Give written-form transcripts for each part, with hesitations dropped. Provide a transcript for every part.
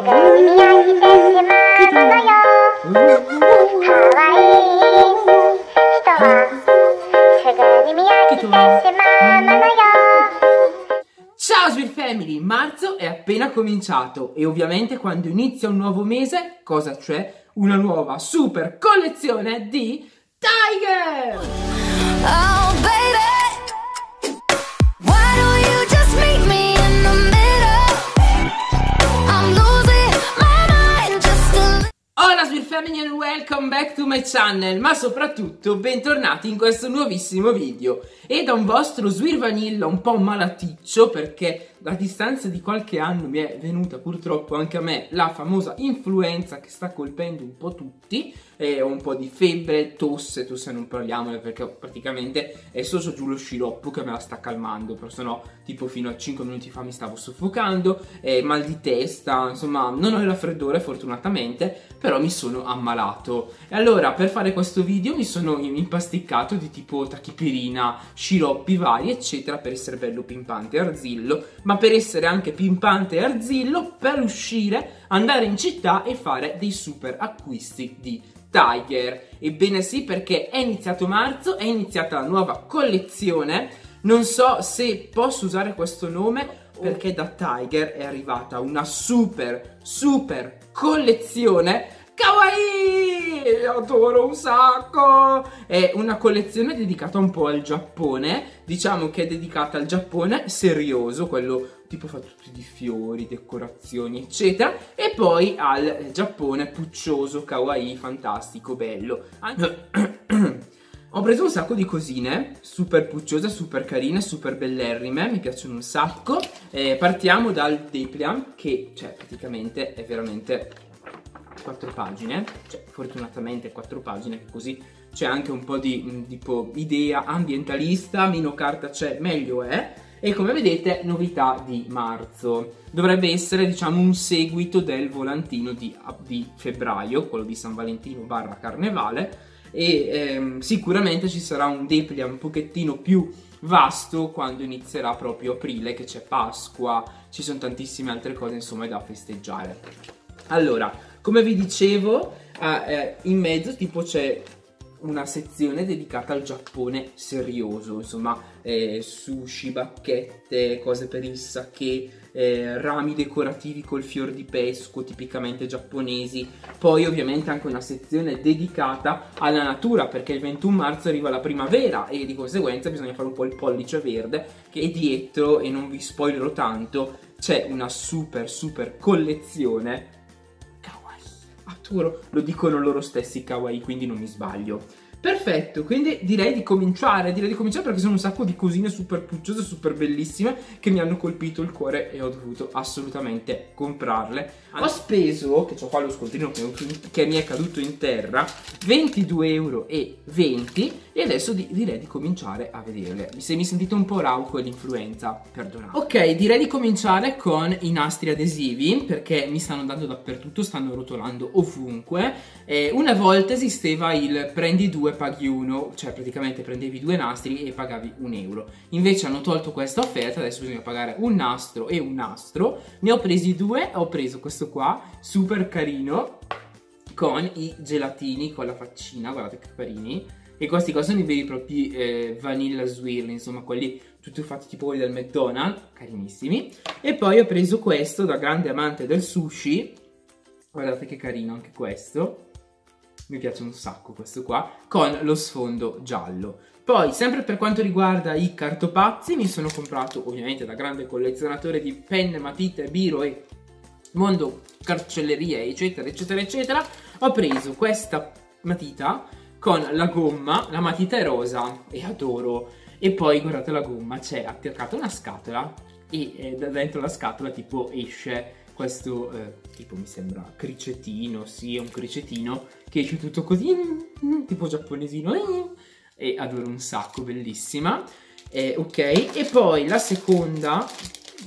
Ciao Swirl Family, marzo è appena cominciato e ovviamente quando inizia un nuovo mese, cosa c'è? Una nuova super collezione di Tiger! Oh baby! Family and welcome back to my channel, ma soprattutto bentornati in questo nuovissimo video e da un vostro Swirl Vanilla un po' malaticcio, perché a distanza di qualche anno mi è venuta purtroppo anche a me la famosa influenza che sta colpendo un po' tutti. Ho un po' di febbre, tosse non parliamone, perché praticamente è solo giù lo sciroppo che me la sta calmando, però sennò tipo fino a 5 minuti fa mi stavo soffocando, mal di testa, insomma non ho il raffreddore fortunatamente, però mi sono ammalato. E allora per fare questo video mi sono impasticcato di tipo tachipirina, sciroppi vari eccetera per essere bello pimpante e arzillo, ma per essere anche pimpante e arzillo per uscire, andare in città e fare dei super acquisti di Tiger. Ebbene sì, perché è iniziato marzo, è iniziata la nuova collezione. Non so se posso usare questo nome, perché da Tiger è arrivata una super collezione Kawaii! Adoro un sacco! È una collezione dedicata un po' al Giappone, diciamo che è dedicata al Giappone serioso, quello tipo fa tutti di fiori, decorazioni eccetera, e poi al Giappone puccioso, kawaii, fantastico, bello. Ho preso un sacco di cosine super pucciose, super carine, super bellerrime, mi piacciono un sacco. Partiamo dal Depliant, che cioè praticamente è veramente 4 pagine, cioè fortunatamente 4 pagine, così c'è anche un po' di tipo idea ambientalista, meno carta c'è meglio è. E come vedete, novità di marzo, dovrebbe essere diciamo un seguito del volantino di febbraio, quello di San Valentino barra Carnevale, e sicuramente ci sarà un Depliant un pochettino più vasto quando inizierà proprio aprile, che c'è Pasqua, ci sono tantissime altre cose insomma da festeggiare. Allora, come vi dicevo, in mezzo tipo c'è una sezione dedicata al Giappone serioso, insomma sushi, bacchette, cose per il sake, rami decorativi col fior di pesco tipicamente giapponesi. Poi ovviamente anche una sezione dedicata alla natura, perché il 21 marzo arriva la primavera e di conseguenza bisogna fare un po' il pollice verde, che è dietro, e non vi spoilerò tanto, c'è una super collezione. Lo dicono loro stessi kawaii, quindi non mi sbaglio. Perfetto, quindi direi di cominciare perché sono un sacco di cosine super pucciose, super bellissime, che mi hanno colpito il cuore e ho dovuto assolutamente comprarle. Ho speso, che ho qua lo scontrino che mi è caduto in terra, 22,20 € e adesso direi di cominciare a vederle. Se mi sentite un po' rauco e l'influenza, perdonate. Ok, direi di cominciare con i nastri adesivi, perché mi stanno andando dappertutto, stanno rotolando ovunque. Una volta esisteva il prendi due paghi uno, cioè praticamente prendevi 2 nastri e pagavi 1 euro. Invece hanno tolto questa offerta, adesso bisogna pagare un nastro e un nastro. Ne ho presi 2, ho preso questo qua, super carino, con i gelatini, con la faccina, guardate che carini. E questi qua sono i veri e propri vanilla swirl, insomma quelli tutti fatti tipo quelli del McDonald's, carinissimi. E poi ho preso questo, da grande amante del sushi, guardate che carino anche questo. Mi piace un sacco questo qua, con lo sfondo giallo. Poi, sempre per quanto riguarda i cartopazzi, mi sono comprato, ovviamente da grande collezionatore di penne, matite, biro e mondo carcelleria, eccetera, eccetera, eccetera, ho preso questa matita con la gomma, la matita è rosa e adoro. E poi, guardate la gomma, c'è attaccata una scatola e da dentro la scatola tipo esce questo tipo, mi sembra cricettino, sì è un cricettino che esce tutto così, tipo giapponesino, e adoro un sacco, bellissima. Ok, e poi la seconda,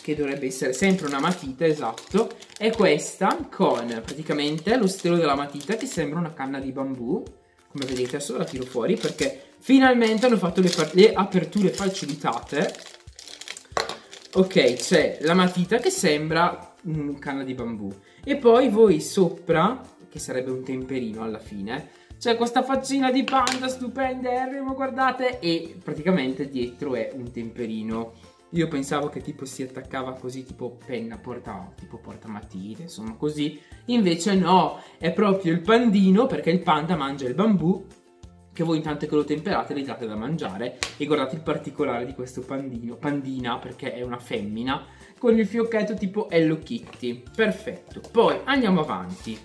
che dovrebbe essere sempre una matita, esatto, è questa con praticamente lo stelo della matita che sembra una canna di bambù. Come vedete adesso la tiro fuori perché finalmente hanno fatto le aperture facilitate. Ok, c'è la matita che sembra un canna di bambù. E poi voi sopra, che sarebbe un temperino alla fine, c'è questa faccina di panda stupenderrimo, guardate. E praticamente dietro è un temperino. Io pensavo che tipo si attaccava così, tipo penna, tipo portamatite, insomma così. Invece no, è proprio il pandino, perché il panda mangia il bambù, che voi intanto che lo temperate le date da mangiare. E guardate il particolare di questo pandino, pandina, perché è una femmina, con il fiocchetto tipo Hello Kitty. Perfetto, poi andiamo avanti.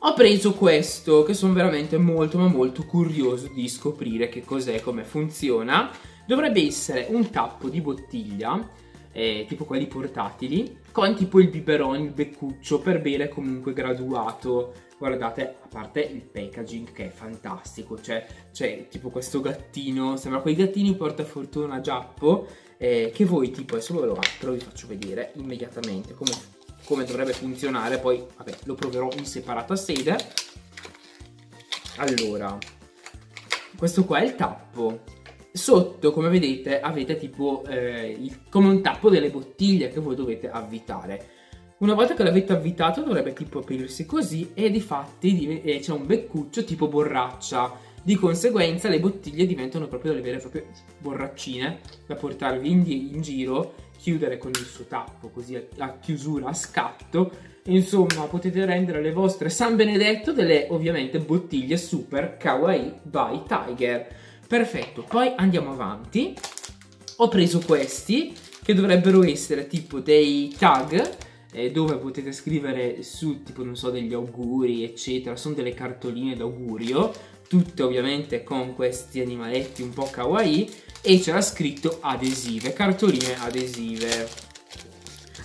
Ho preso questo, che sono veramente molto ma molto curioso di scoprire che cos'è, come funziona. Dovrebbe essere un tappo di bottiglia, tipo quelli portatili, con tipo il biberon, il beccuccio, per bere comunque graduato. Guardate, a parte il packaging che è fantastico, cioè c'è tipo questo gattino, sembra quei gattini portafortuna giappo, che voi tipo, adesso ve lo apro, vi faccio vedere immediatamente come dovrebbe funzionare, poi vabbè, lo proverò in separata sede. Allora, questo qua è il tappo. Sotto, come vedete, avete tipo come un tappo delle bottiglie che voi dovete avvitare. Una volta che l'avete avvitato dovrebbe tipo aprirsi così, e difatti c'è un beccuccio tipo borraccia. Di conseguenza le bottiglie diventano proprio delle vere e proprie borraccine da portarvi in giro, chiudere con il suo tappo così a chiusura a scatto. Insomma, potete rendere le vostre San Benedetto delle ovviamente bottiglie super Kawaii by Tiger. Perfetto, poi andiamo avanti. Ho preso questi che dovrebbero essere tipo dei tag, dove potete scrivere su tipo, non so, degli auguri eccetera. Sono delle cartoline d'augurio, tutte ovviamente con questi animaletti un po' kawaii, e c'era scritto adesive, cartoline adesive.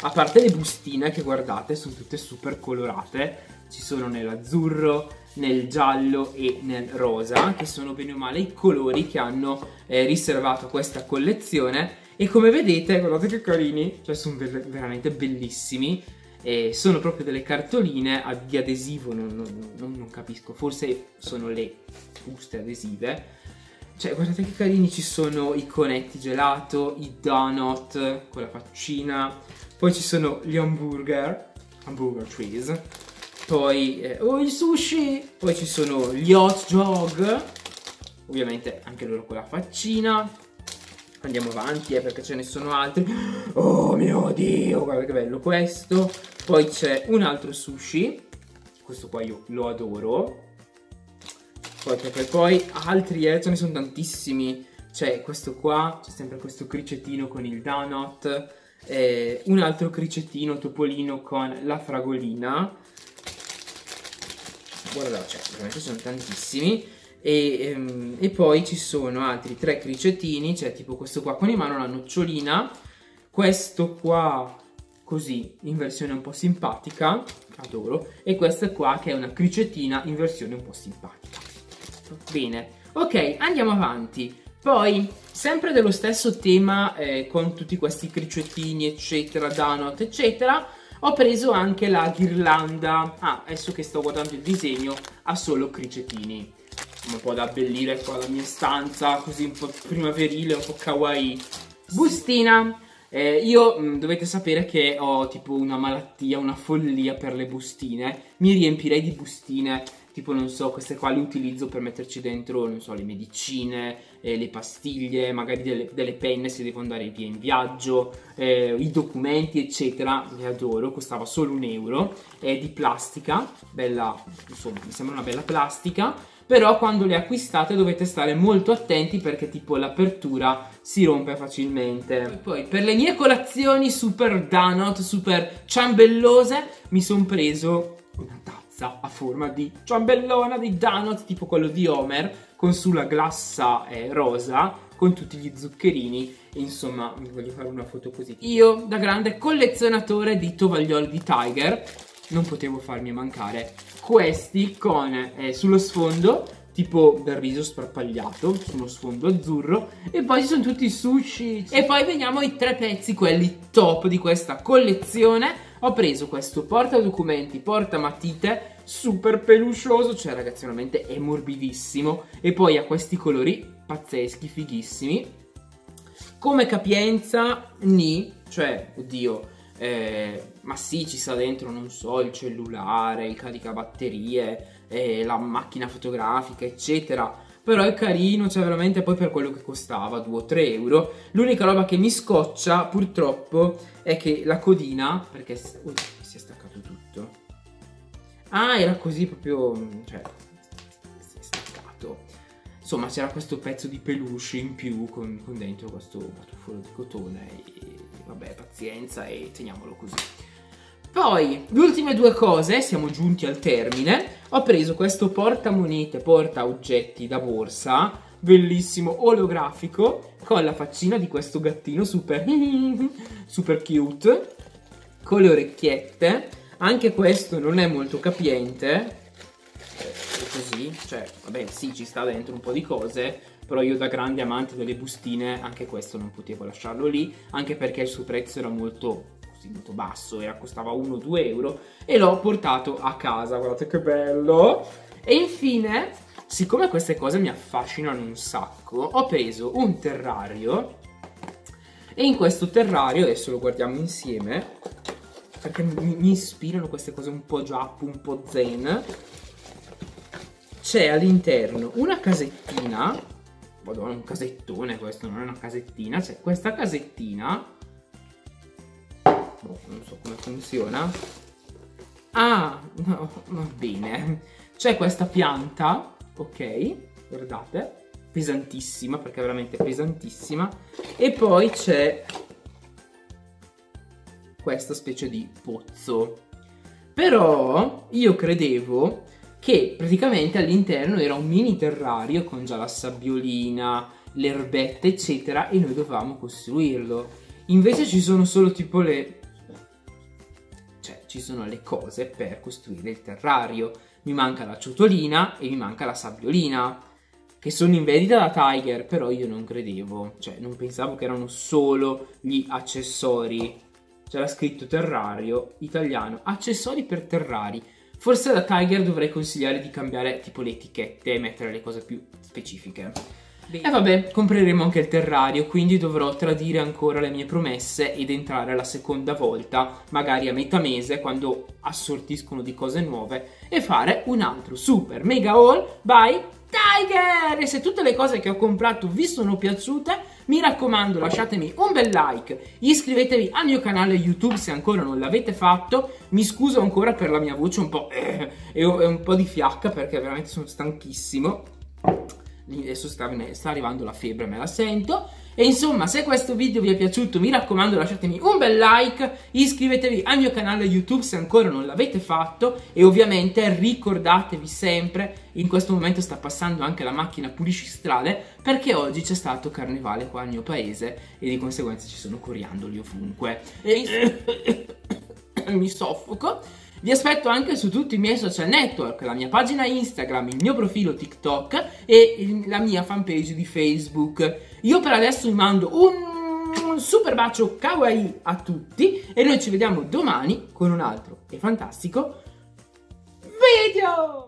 A parte le bustine che guardate sono tutte super colorate, ci sono nell'azzurro, nel giallo e nel rosa, che sono bene o male i colori che hanno riservato a questa collezione. E come vedete, guardate che carini, cioè sono veramente bellissimi, sono proprio delle cartoline di adesivo, non capisco, forse sono le buste adesive. Cioè guardate che carini, ci sono i conetti gelato, i donut con la faccina, poi ci sono gli hamburger trees, poi il sushi, poi ci sono gli hot dog, ovviamente anche loro con la faccina. Andiamo avanti, perché ce ne sono altri. Oh mio Dio, guarda che bello questo. Poi c'è un altro sushi, questo qua io lo adoro. Poi altri, ce ne sono tantissimi. C'è questo qua, c'è sempre questo cricettino con il donut, un altro cricettino topolino con la fragolina. Guarda, cioè, veramente sono tantissimi. E poi ci sono altri tre cricettini, c'è tipo questo qua con in mano la nocciolina, questo qua così in versione un po' simpatica, adoro, e questa qua che è una cricettina in versione un po' simpatica. Bene, ok, andiamo avanti. Poi sempre dello stesso tema, con tutti questi cricettini eccetera, donut eccetera, ho preso anche la ghirlanda. Ah, adesso che sto guardando il disegno, ha solo cricettini, un po' da abbellire qua la mia stanza, così un po' primaverile, un po' kawaii. Bustina, io dovete sapere che ho tipo una malattia, una follia per le bustine. Mi riempirei di bustine, tipo non so, queste qua le utilizzo per metterci dentro, non so, le medicine, le pastiglie, magari delle penne se devo andare via in viaggio, i documenti eccetera. Le adoro, costava solo €1, è di plastica, bella, insomma mi sembra una bella plastica. Però quando le acquistate dovete stare molto attenti, perché tipo l'apertura si rompe facilmente. E poi per le mie colazioni super donut, super ciambellose, mi sono preso una tazza a forma di ciambellona di donut, tipo quello di Homer, con sulla glassa rosa, con tutti gli zuccherini. Insomma, vi voglio fare una foto così. Io, da grande collezionatore di tovaglioli di Tiger, non potevo farmi mancare questi con sullo sfondo tipo del riso sparpagliato, su uno sfondo azzurro. E poi ci sono tutti i sushi. E poi veniamo ai tre pezzi, quelli top di questa collezione. Ho preso questo portadocumenti, portamatite, super peluscioso, cioè ragazzi veramente è morbidissimo. E poi ha questi colori pazzeschi, fighissimi. Come capienza, ni, cioè, oddio, ma sì, ci sta dentro, non so, il cellulare, il caricabatterie, la macchina fotografica, eccetera. Però è carino, cioè veramente, poi per quello che costava, 2 o 3 euro. L'unica roba che mi scoccia, purtroppo, è che la codina, perché si è staccato tutto. Ah, era così proprio, cioè, si è staccato. Insomma, c'era questo pezzo di peluche in più con dentro questo batuffolo di cotone e vabbè, pazienza, e teniamolo così. Poi, le ultime due cose, siamo giunti al termine. Ho preso questo portamonete, porta oggetti da borsa, bellissimo, olografico, con la faccina di questo gattino super, super cute, con le orecchiette. Anche questo non è molto capiente, è così, cioè, vabbè, sì, ci sta dentro un po' di cose, però io da grande amante delle bustine, anche questo non potevo lasciarlo lì, anche perché il suo prezzo era molto... molto basso, era, costava 1-2 euro e l'ho portato a casa, guardate che bello. E infine, siccome queste cose mi affascinano un sacco, ho preso un terrario e in questo terrario, adesso lo guardiamo insieme perché mi ispirano queste cose un po' giappo, un po' zen, c'è all'interno una casettina, madonna, un casettone, questo non è una casettina, c'è questa casettina. Non so come funziona. Ah, no, va bene. C'è questa pianta, ok, guardate, pesantissima, perché è veramente pesantissima. E poi c'è questa specie di pozzo. Però io credevo che praticamente all'interno era un mini terrario con già la sabbiolina, le erbette, eccetera, e noi dovevamo costruirlo. Invece ci sono solo tipo le... ci sono le cose per costruire il terrario. Mi manca la ciotolina e mi manca la sabbiolina, che sono in vendita da Tiger, però io non credevo, cioè non pensavo che erano solo gli accessori. C'era scritto terrario italiano, accessori per terrari. Forse da Tiger dovrei consigliare di cambiare tipo le etichette e mettere le cose più specifiche. E vabbè, compreremo anche il terrario, quindi dovrò tradire ancora le mie promesse ed entrare la seconda volta, magari a metà mese, quando assortiscono di cose nuove, e fare un altro super mega haul by Tiger! E se tutte le cose che ho comprato vi sono piaciute, mi raccomando, lasciatemi un bel like, iscrivetevi al mio canale YouTube se ancora non l'avete fatto. Mi scuso ancora per la mia voce un po' e un po' di fiacca, perché veramente sono stanchissimo. Adesso sta arrivando la febbre, me la sento. E insomma, se questo video vi è piaciuto, mi raccomando, lasciatemi un bel like, iscrivetevi al mio canale YouTube se ancora non l'avete fatto, e ovviamente ricordatevi sempre, in questo momento sta passando anche la macchina puliscistrade, perché oggi c'è stato carnevale qua al mio paese e di conseguenza ci sono coriandoli ovunque e... mi soffoco. Vi aspetto anche su tutti i miei social network, la mia pagina Instagram, il mio profilo TikTok e la mia fanpage di Facebook. Io per adesso vi mando un super bacio kawaii a tutti e noi ci vediamo domani con un altro e fantastico video!